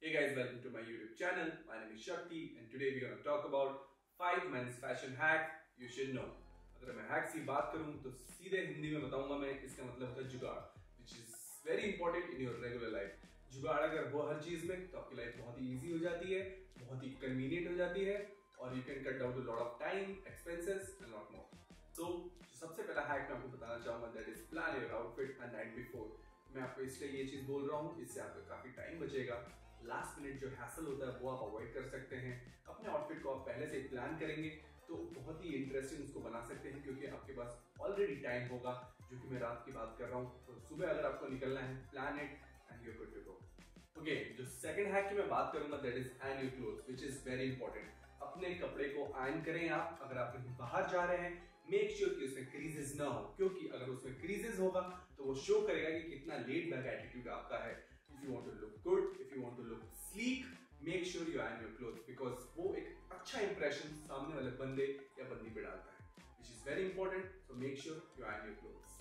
Hey guys, welcome to my YouTube channel. My name is Shakti and today we're going to talk about 5 men's fashion hacks you should know. अगर मैं hacks की बात करूं तो सीधे हिंदी में बताऊंगा मैं, इसका मतलब होता है जुगाड़, which is very important in your regular life. जुगाड़ अगर वो हर चीज में तो आपकी लाइफ बहुत ही easy हो जाती है, बहुत ही convenient हो जाती है और you can cut down to a lot of time, expenses and lot more. So सबसे पहला hack मैं आपको बताना चाहूंगा that is plan your outfit a night before. मैं आपको इसलिए ये चीज बोल रहा हूँ, इससे आपका काफी टाइम बचेगा. लास्ट मिनट जो हैसल होता है वो आप अवॉइड कर सकते हैं. अपने आउटफिट को आप पहले से प्लान करेंगे तो बहुत ही इंटरेस्टिंग उसको बना सकते हैं, क्योंकि आपके पास ऑलरेडी टाइम होगा, जो कि मैं रात की बात कर रहा हूँ. तो सुबह अगर आपको निकलना है, plan it and you are good to go. Okay, जो सेकंड हैक की मैं बात करूंगा that is iron your clothes, which is very important. अपने कपड़े को आयन करें. आप अगर आप कहीं बाहर जा रहे हैं, मेक श्योर कि उसमें क्रीजेस ना हो, क्योंकि अगर उसमें क्रीजेस होगा तो वो शो करेगा कि कितना लेट बैक एटीट्यूड आपका है. If you want to look good, if you want to look sleek, make sure you iron your clothes, because वो एक अच्छा इंप्रेशन सामने वाले बंदे या बंदी पे डालता है, which is very important. So make sure you iron your clothes.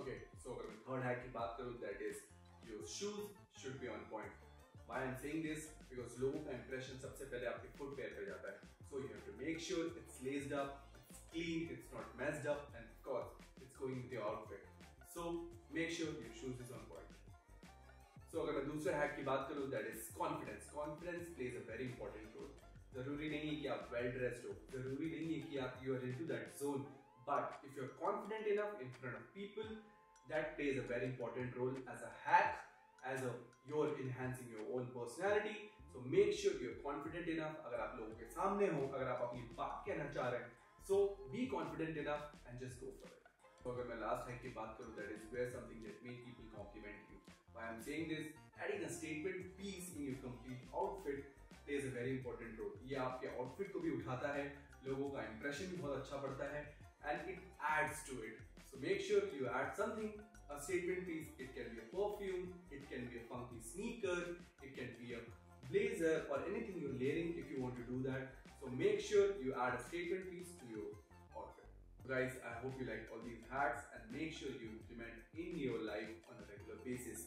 Okay, so अगर मैं थर्ड हैक की बात करूं that is your shoes should be on point. Why I'm saying this? Because लोगों का इंप्रेशन सबसे पहले आपके फुटवेयर पे जाता है. So you have to make sure it's laced up, it's clean, it's not messed up, and of course, it's going with your outfit. So make sure your shoes is on point. So अगर मैं दूसरे hack की बात करूँ that is confidence. Confidence plays a very important role. जरूरी नहीं है कि आप well dressed हो, जरूरी नहीं है कि आप you are into that zone, but if you're confident enough in front of people, that plays a very important role as a hack. As a you're enhancing your own personality, so make sure you're confident enough. अगर आप लोगों के सामने हो, अगर आप अपनी बात कहना चाह रहे हैं, so be confident enough and just go for it. तो अगर मैं last hack की बात करूँ that is wear something that make people compliment you. Why I'm saying this? Adding a statement piece in your complete outfit plays a very important role. ये आपके outfit को भी उठाता है, लोगों का impression भी बहुत अच्छा पड़ता है, and it adds to it. So make sure you add something. A statement piece. It can be a perfume, it can be a funky sneaker, it can be a blazer or anything you're layering if you want to do that. So make sure you add a statement piece to your outfit. So guys, I hope you liked all these hacks and make sure you implement in your life on a regular basis.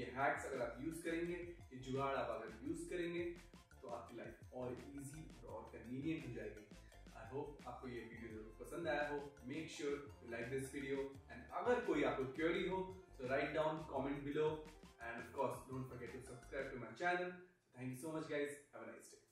ये hacks अगर आप use करेंगे, ये जुगाड़ आप अगर use करेंगे तो आपकी लाइफ और easy और convenient हो जाएगी. आई होप आपको ये वीडियो जरूर पसंद आया हो. Make sure you like this video and अगर कोई आपको क्वेरी हो तो write down comment below and of course don't forget to subscribe to my channel. Thank you so much guys, have a nice day.